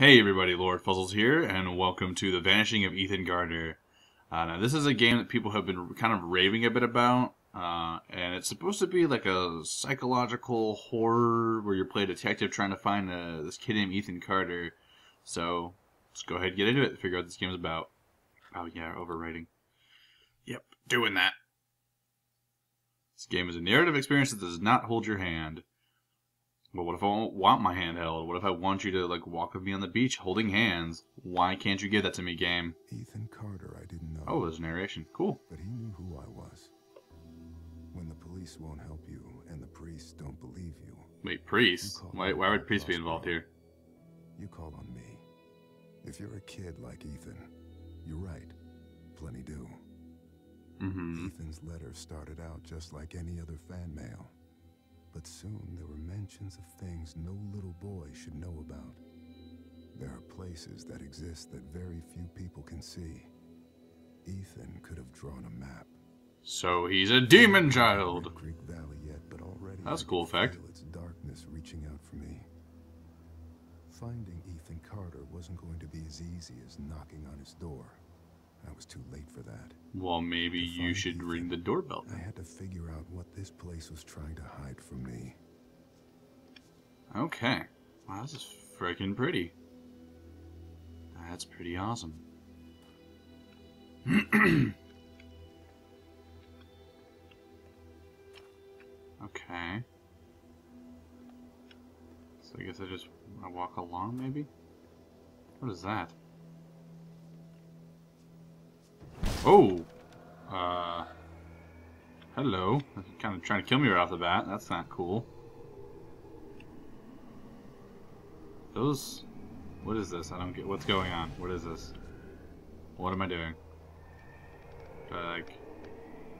Hey everybody, Lord Puzzles here, and welcome to The Vanishing of Ethan Carter. Now this is a game that people have been kind of raving a bit about, and it's supposed to be like a psychological horror where you play a detective trying to find this kid named Ethan Carter. So let's go ahead and get into it, figure out what this game is about. Oh yeah, overwriting. Yep, doing that. This game is a narrative experience that does not hold your hand. But what if I want my hand held? What if I want you to, like, walk with me on the beach holding hands? Why can't you give that to me, game? Ethan Carter, I didn't know. Oh, there's narration. Cool. But he knew who I was. When the police won't help you and the priests don't believe you. Wait, priests? Why would priests be involved here? You called on me. If you're a kid like Ethan, you're right. Plenty do. Mm-hmm. Ethan's letter started out just like any other fan mail. But soon there were mentions of things no little boy should know about. There are places that exist that very few people can see. Ethan could have drawn a map. So he's a demon child. Creek Valley yet, but already that's a cool fact. It's darkness reaching out for me. Finding Ethan Carter wasn't going to be as easy as knocking on his door. I was too late for that. Well, maybe you should ring the doorbell. I had to figure out what this place was trying to hide from me. Okay. Wow, this is freaking pretty. That's pretty awesome. Okay. So I guess I walk along, maybe? What is that? Oh! Hello. That's kind of trying to kill me right off the bat. That's not cool. Those... What is this? I don't get... What's going on? What is this? What am I doing?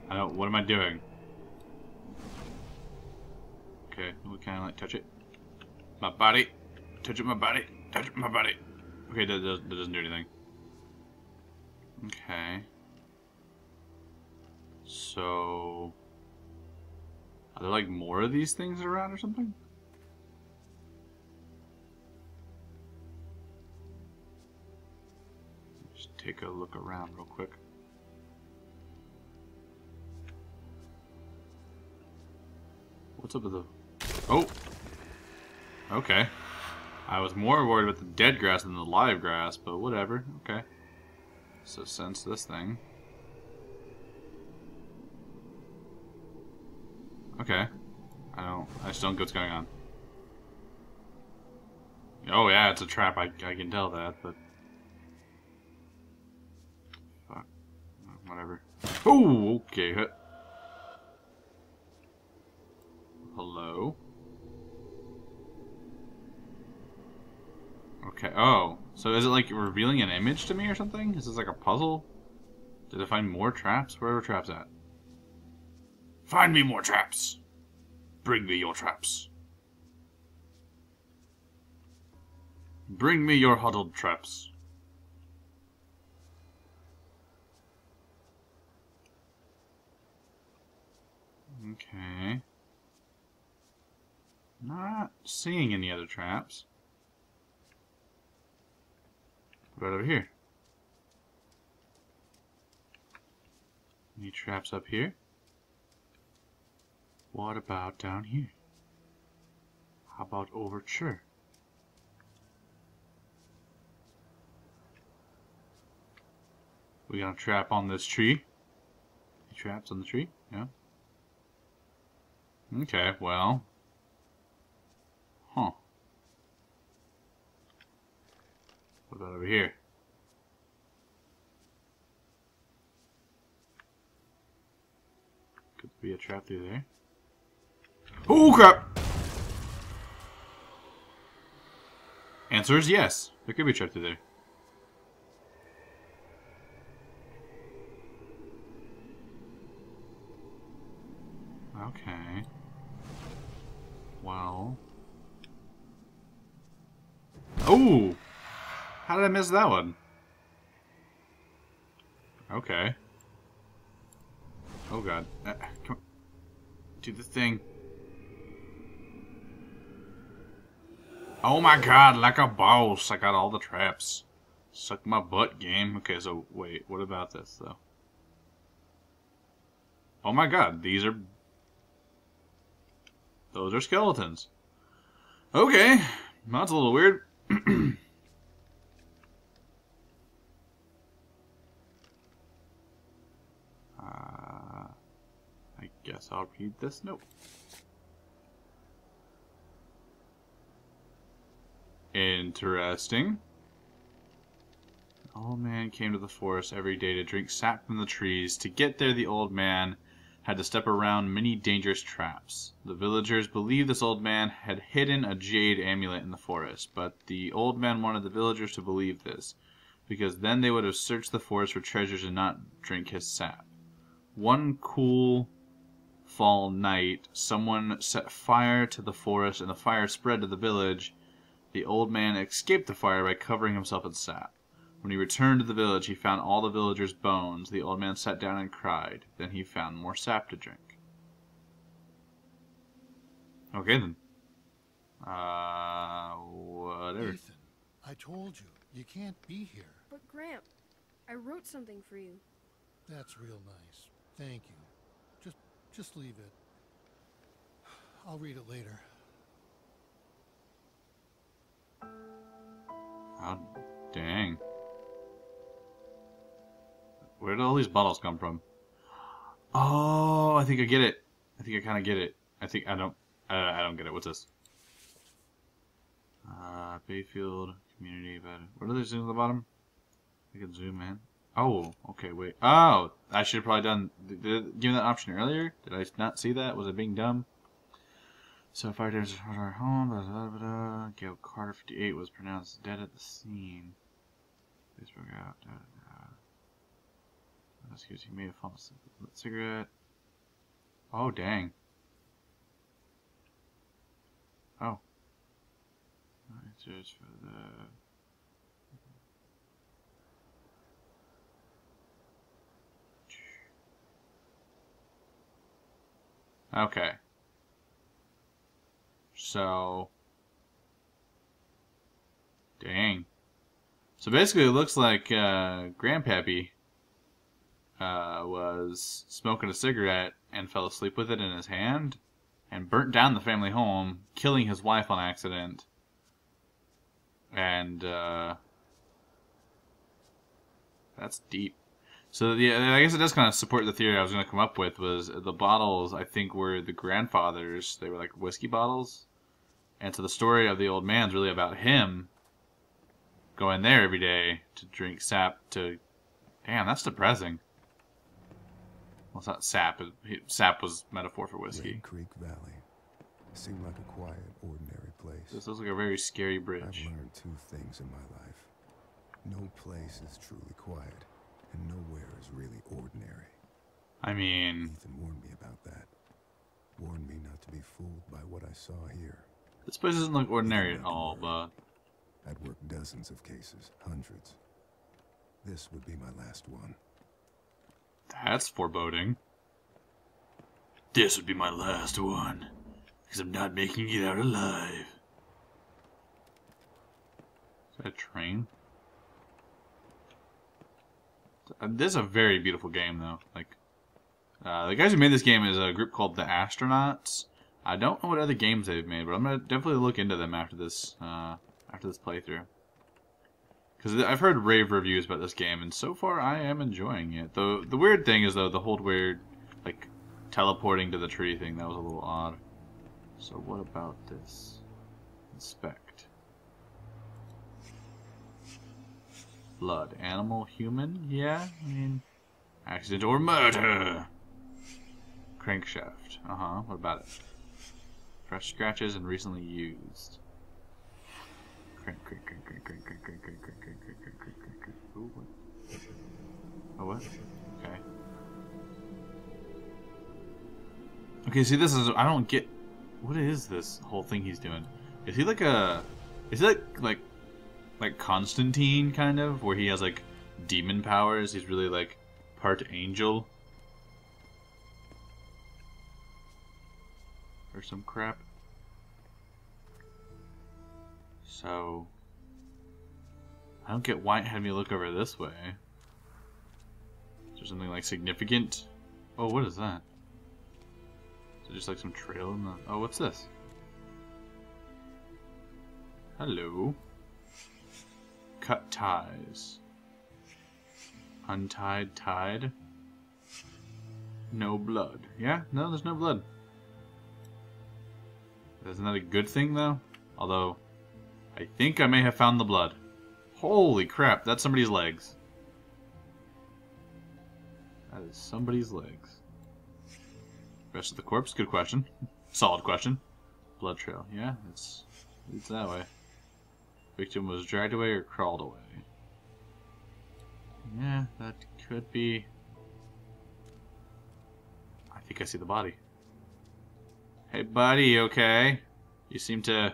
What am I doing? Okay. We kind of like touch it. My body! Touch it, my body! Touch it, my body! Okay, that doesn't do anything. Okay. So... Are there, like, more of these things around or something? Just take a look around real quick. What's up with the... Oh! Okay. I was more worried about the dead grass than the live grass, but whatever. Okay. So sense this thing. Okay. I just don't get what's going on. Oh yeah, it's a trap, I can tell that, but... Fuck. Whatever. Oh, okay. Hello? Okay, oh. So is it like revealing an image to me or something? Is this like a puzzle? Did I find more traps? Where are traps at? Find me more traps! Bring me your traps. Bring me your huddled traps. Okay. Not seeing any other traps. Right over here. Any traps up here? What about down here? How about overture? We got a trap on this tree. Any traps on the tree? Yeah. Okay, well. Huh. What about over here? Could be a trap through there. Oh crap! Answer is yes. There could be a trap through there. Okay. Well. Oh! How did I miss that one? Okay. Oh god. Come on. Do the thing. Oh my god, like a boss, I got all the traps. Suck my butt, game. Okay, so wait, what about this though? Oh my god, these are... those are skeletons. Okay, that's a little weird. I guess I'll read this note. Interesting. An old man came to the forest every day to drink sap from the trees. To get there, the old man had to step around many dangerous traps. The villagers believed this old man had hidden a jade amulet in the forest, but the old man wanted the villagers to believe this, because then they would have searched the forest for treasures and not drink his sap. One cool fall night, someone set fire to the forest, and the fire spread to the village. The old man escaped the fire by covering himself in sap. When he returned to the village, he found all the villagers' bones. The old man sat down and cried. Then he found more sap to drink. Okay, then. Whatever. Ethan, I told you, you can't be here. But, Gramp, I wrote something for you. That's real nice. Thank you. Just leave it. I'll read it later. Oh, dang. Where did all these bottles come from? Oh, I think I get it. I think I kind of get it. I think I don't get it. What's this? Bayfield community. What are these things at the bottom? I can zoom in. Oh, okay. Wait. Oh, I should have probably done. Given that option earlier, did I not see that? Was I being dumb? So fire damage from our home, blah, blah, blah, blah. Gail Carter 58 was pronounced dead at the scene. This broke out. Excuse me, he may have fallen asleep with a cigarette. Oh, dang. Oh. Answers for the... okay. So, dang. So basically, it looks like Grandpappy was smoking a cigarette and fell asleep with it in his hand and burnt down the family home, killing his wife on accident. And that's deep. So yeah, I guess it does kind of support the theory I was going to come up with. Was the bottles, I think, were the grandfather's. They were like whiskey bottles. And so the story of the old man's really about him going there every day to drink sap to... damn, that's depressing. Well, it's not sap. Sap was metaphor for whiskey. Red Creek Valley seemed like a quiet, ordinary place. This looks like a very scary bridge. I've learned two things in my life. No place is truly quiet, and nowhere is really ordinary. I mean... Ethan warned me about that. Warned me not to be fooled by what I saw here. This place doesn't look ordinary at all, but... I'd worked dozens of cases, hundreds. This would be my last one. That's foreboding. This would be my last one, because I'm not making it out alive. Is that a train? This is a very beautiful game, though. Like, the guys who made this game is a group called the Astronauts. I don't know what other games they've made, but I'm gonna definitely look into them after this playthrough. Because I've heard rave reviews about this game, and so far I am enjoying it. Though the weird thing is, though, the whole weird, like, teleporting to the tree thing that was a little odd. So what about this? Inspect. Blood, animal, human, yeah, I mean, accident or murder. Crankshaft, what about it? Fresh scratches and recently used. Crank. Ooh, what? Oh, what? Okay. Okay, see, this is, I don't get, what is this whole thing he's doing? Is he like a, is he like Constantine, kind of, where he has like demon powers? He's really like part angel or some crap. So I don't get why it had me look over this way. Is there something like significant? Oh, what is that? Is it just like some trail in the... Oh, what's this? Hello. Cut ties. Untied, tied. No blood. Yeah? No, there's no blood. Isn't that a good thing, though? Although, I think I may have found the blood. Holy crap, that's somebody's legs. That is somebody's legs. Rest of the corpse? Good question. Solid question. Blood trail. Yeah, it's that way. Victim was dragged away or crawled away. Yeah, that could be... I think I see the body. Hey buddy, you okay? You seem to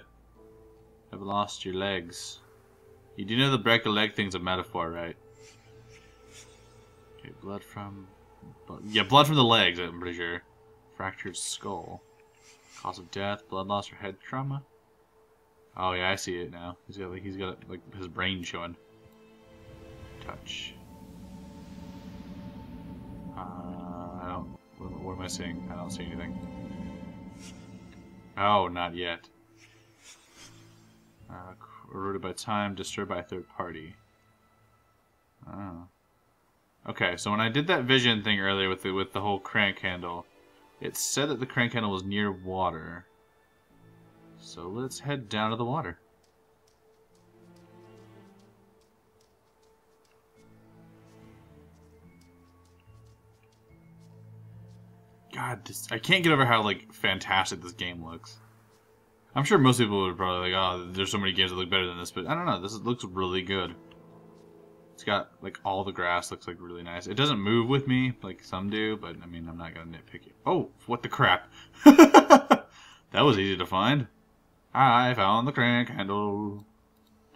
have lost your legs. You do know the break a leg thing's a metaphor, right? Okay, blood from... Yeah, blood from the legs, I'm pretty sure. Fractured skull. Cause of death, blood loss, or head trauma. Oh yeah, I see it now. He's got his brain showing. Touch. I don't... What am I seeing? I don't see anything. Oh, not yet. Eroded by time, disturbed by a third party. Oh. Okay, so when I did that vision thing earlier with the whole crank handle, it said that the crank handle was near water. So let's head down to the water. God, I can't get over how, like, fantastic this game looks. I'm sure most people would probably like, oh, there's so many games that look better than this, but I don't know. This looks really good. It's got, like, all the grass looks, like, really nice. It doesn't move with me, like some do, but, I mean, I'm not going to nitpick it. Oh, what the crap? That was easy to find. I found the crank handle.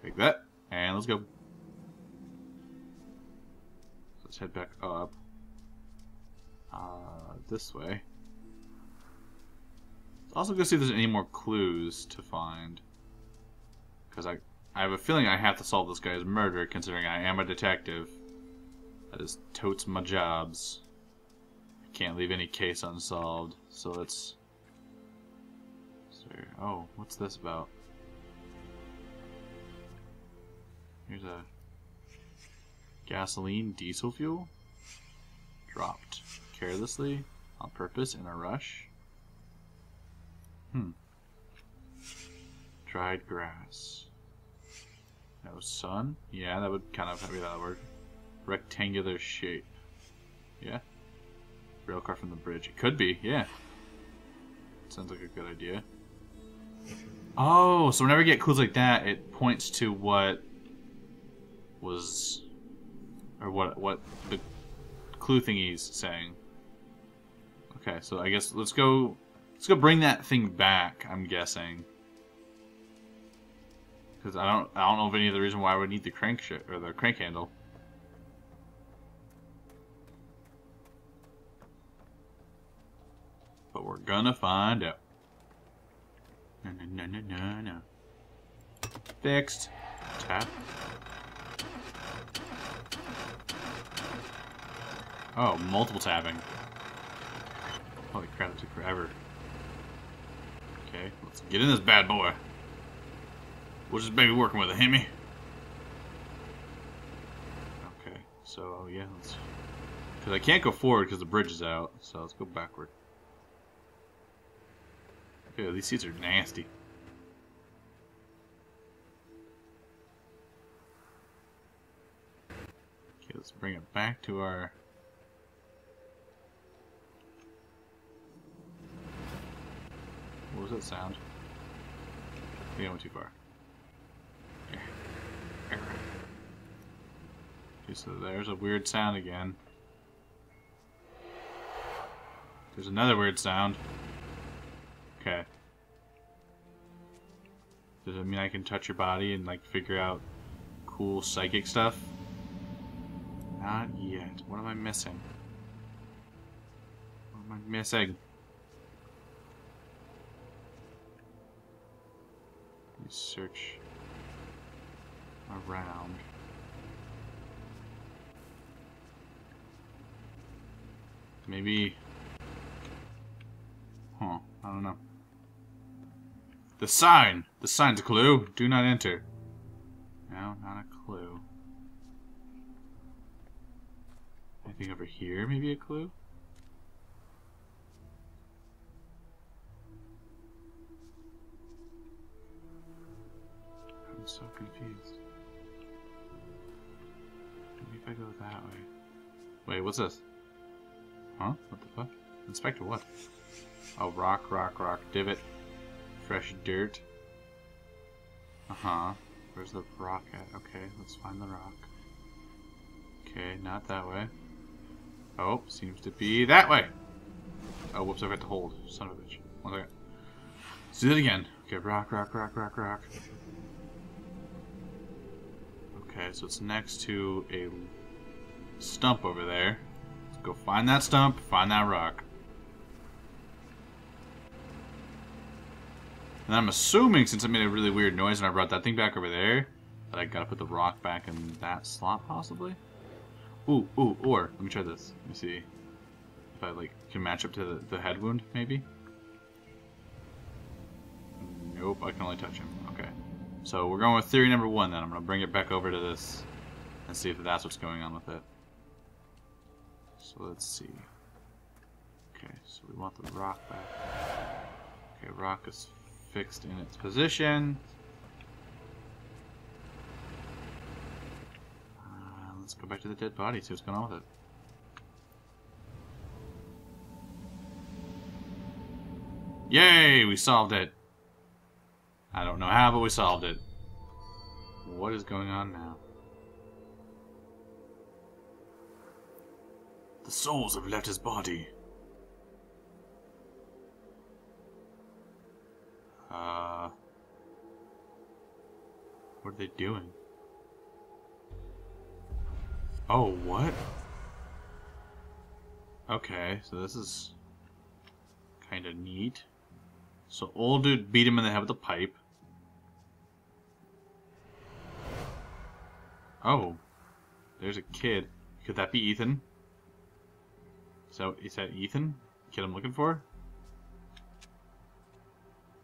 Take that, and let's go. Let's head back up. This way. Let's also go see if there's any more clues to find. Because I have a feeling I have to solve this guy's murder, considering I am a detective. That is totes my jobs. I can't leave any case unsolved. So let's... Oh, what's this about? Here's a... Gasoline, diesel fuel? Dropped. Carelessly, on purpose, in a rush. Dried grass. No sun? Yeah, that would kind of be that word. Rectangular shape. Yeah. Rail car from the bridge. It could be, yeah. Sounds like a good idea. Oh, so whenever you get clues like that, it points to what was... Or what the clue thingy's saying. Okay, so I guess let's go bring that thing back, I'm guessing. Because I don't know of any other reason why I would need the crank handle. But we're gonna find out. No no no no no no. Fixed. Tap. Oh, multiple tapping. Holy crap, that took forever. Okay, let's get in this bad boy. What's this baby working with, a Hemi? Okay, so yeah, let's... Because I can't go forward because the bridge is out, so let's go backward. Ew, these seats are nasty. Okay, let's bring it back to our... What was that sound? I think I went too far. Okay. Okay, so there's a weird sound again. There's another weird sound. Okay. Does it mean I can touch your body and, like, figure out cool psychic stuff? Not yet. What am I missing? What am I missing? Search around. Maybe, huh, I don't know. The sign's a clue. Do not enter. No, not a clue. Anything over here, maybe a clue? I'm so confused. Maybe if I go that way. Wait, what's this? Huh? What the fuck? Inspector what? Oh, rock, divot, fresh dirt. Uh-huh. Where's the rock at? Okay, let's find the rock. Okay, not that way. Oh, seems to be that way! Oh, whoops, I forgot to hold. Son of a bitch. One second. Let's do that again. Okay, rock. Okay, so it's next to a stump over there. Let's go find that stump, find that rock. And I'm assuming, since I made a really weird noise and I brought that thing back over there, that I gotta put the rock back in that slot, possibly? Ooh, or, let me try this. Let me see if I, like, can match up to the head wound, maybe? Nope, I can only touch him. Okay. So we're going with theory number one, then. I'm gonna bring it back over to this and see if that's what's going on with it. So let's see. Okay, so we want the rock back. Okay, rock is fixed in its position. Let's go back to the dead body, see what's going on with it. Yay! We solved it! I don't know how, but we solved it. What is going on now? The souls have left his body. What are they doing? Oh, what? Okay, so this is kind of neat. So old dude beat him in the head with a pipe. Oh, there's a kid. Could that be Ethan? So is that Ethan? The kid I'm looking for?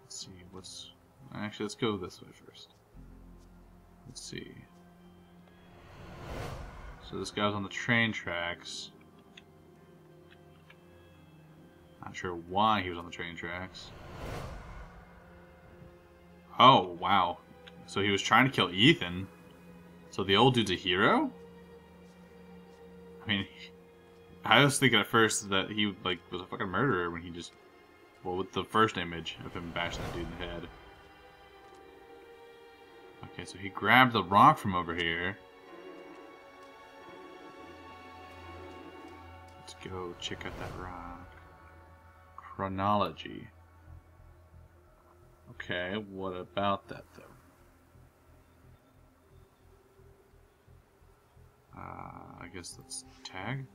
Let's see. What's actually? Let's go this way first. Let's see. So this guy's on the train tracks. Not sure why he was on the train tracks. Oh, wow. So he was trying to kill Ethan. So the old dude's a hero? I mean, I was thinking at first that he like was a fucking murderer when he just... Well, with the first image of him bashing that dude in the head. Okay, so he grabbed the rock from over here. Let's go check out that rock. Chronology. Okay, what about that though? I guess that's tag.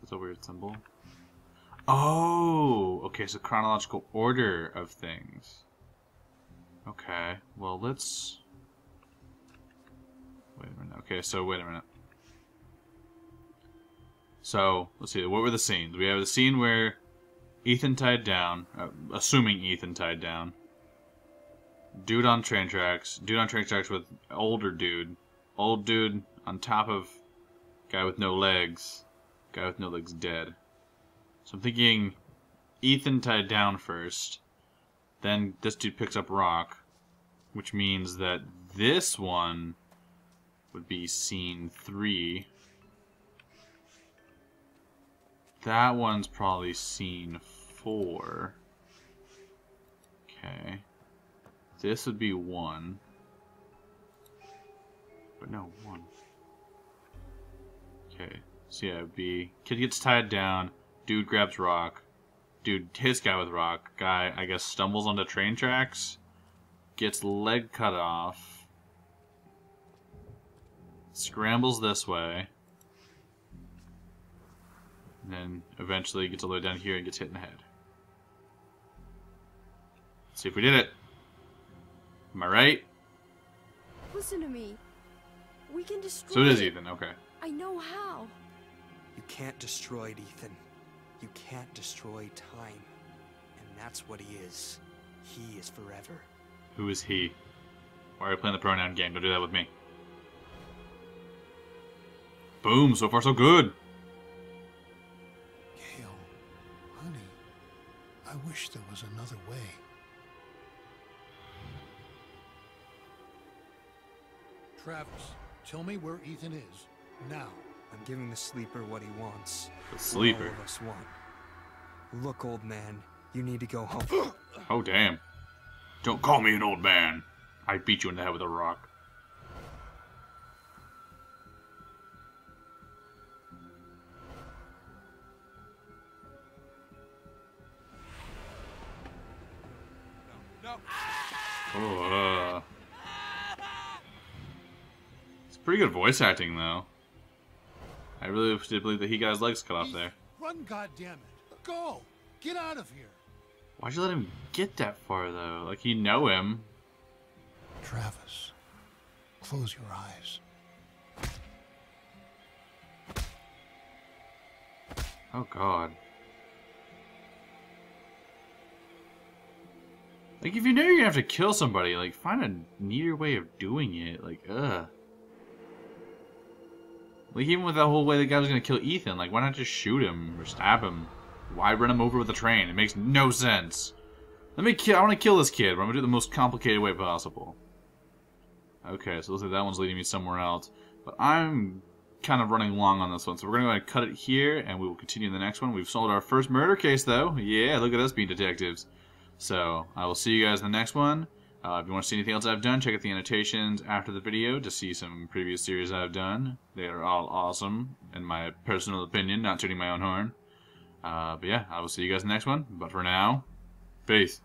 That's a weird symbol. Oh, okay, so chronological order of things. Okay, well let's... Wait a minute, okay, so wait a minute. So, let's see, what were the scenes? We have the scene where Ethan tied down, assuming Ethan tied down. Dude on train tracks with older dude. Old dude on top of guy with no legs. Guy with no legs dead. So I'm thinking Ethan tied down first. Then this dude picks up rock, which means that this one would be scene 3. That one's probably scene 4. Okay. This would be 1. But no, 1. Okay. So yeah, it would be... Kid gets tied down. Dude grabs rock. Dude hits guy with rock. Guy, I guess, stumbles onto train tracks. Gets leg cut off. Scrambles this way. And then eventually gets all the way down here and gets hit in the head. Let's see if we did it. Am I right? Listen to me. We can destroy. So it is Ethan. Okay. I know how. You can't destroy it, Ethan. You can't destroy time. And that's what he is. He is forever. Who is he? Why are you playing the pronoun game? Don't do that with me. Boom, so far so good. Gail, honey, I wish there was another way. Travis, tell me where Ethan is, now. I'm giving the sleeper what he wants. The sleeper? All of us want. Look, old man, you need to go home. Oh, damn. Don't call me an old man. I beat you in the head with a rock. Oh, it's pretty good voice acting, though. I really did believe that he got his legs cut off there. Run, goddammit! Go! Get out of here! Why'd you let him get that far, though? Like, you know him. Travis, close your eyes. Oh, God. Like, if you know you're gonna have to kill somebody, like, find a neater way of doing it. Like, ugh. Like, even with that whole way the guy was gonna kill Ethan, like, why not just shoot him or stab him? Why run him over with a train? It makes no sense. I wanna kill this kid, but I'm gonna do it the most complicated way possible. Okay, so looks like that one's leading me somewhere else. But I'm kind of running long on this one, so we're gonna go ahead and cut it here, and we will continue in the next one. We've solved our first murder case, though. Yeah, look at us being detectives. So, I will see you guys in the next one. If you want to see anything else I've done, check out the annotations after the video to see some previous series I've done. They are all awesome, in my personal opinion, not tooting my own horn. But yeah, I will see you guys in the next one. But for now, peace.